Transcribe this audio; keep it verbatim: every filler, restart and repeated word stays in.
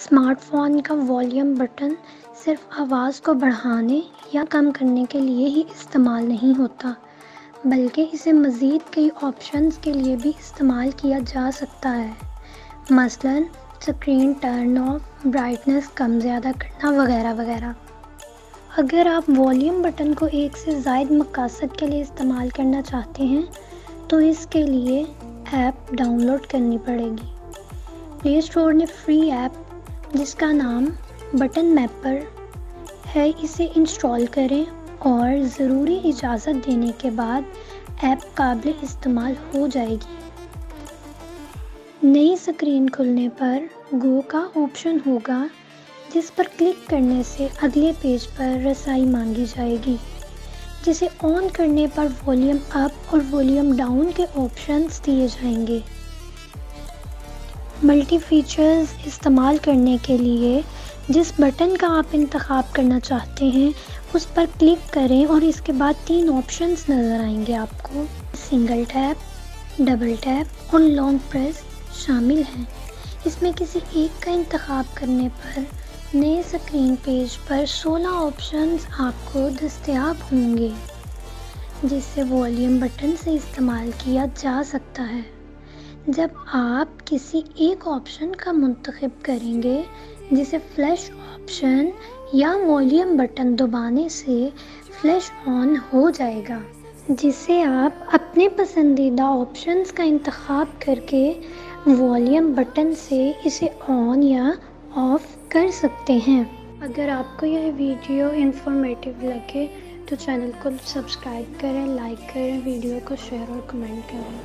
Smartphone का volume button सिर्फ आवाज़ को बढ़ाने या कम करने के लिए ही इस्तेमाल नहीं होता, बल्कि इसे मज़ीद कई ऑप्शंस के लिए भी इस्तेमाल किया जा सकता है, मसलन स्क्रीन टर्न ऑफ, ब्राइटनेस कम ज़्यादा करना वगैरह वगैरह। अगर आप वॉल्यूम बटन को एक से ज़ायद मकासद के लिए इस्तेमाल करना चाहते हैं तो इसके लिए ऐप डाउनलोड करनी पड़ेगी। प्ले स्टोर ने फ्री ऐप जिसका नाम बटन मैपर है, इसे इंस्टॉल करें और ज़रूरी इजाज़त देने के बाद ऐप काबिल इस्तेमाल हो जाएगी। नई स्क्रीन खुलने पर गो का ऑप्शन होगा जिस पर क्लिक करने से अगले पेज पर रसाई मांगी जाएगी, जिसे ऑन करने पर वॉल्यूम अप और वॉल्यूम डाउन के ऑप्शंस दिए जाएंगे। मल्टी फीचर्स इस्तेमाल करने के लिए जिस बटन का आप इंतखाब करना चाहते हैं उस पर क्लिक करें और इसके बाद तीन ऑप्शंस नज़र आएंगे आपको। सिंगल टैप, डबल टैप और लॉन्ग प्रेस शामिल हैं। इसमें किसी एक का इंतखाब करने पर नए स्क्रीन पेज पर सोलह ऑप्शंस आपको दस्तयाब होंगे, जिससे वॉल्यूम बटन से इस्तेमाल किया जा सकता है। जब आप किसी एक ऑप्शन का मुंतखब करेंगे, जिसे फ्लैश ऑप्शन या वॉल्यूम बटन दबाने से फ्लैश ऑन हो जाएगा, जिसे आप अपने पसंदीदा ऑप्शंस का इंतखाब करके वॉल्यूम बटन से इसे ऑन या ऑफ़ कर सकते हैं। अगर आपको यह वीडियो इंफॉर्मेटिव लगे तो चैनल को सब्सक्राइब करें, लाइक करें, वीडियो को शेयर और कमेंट करें।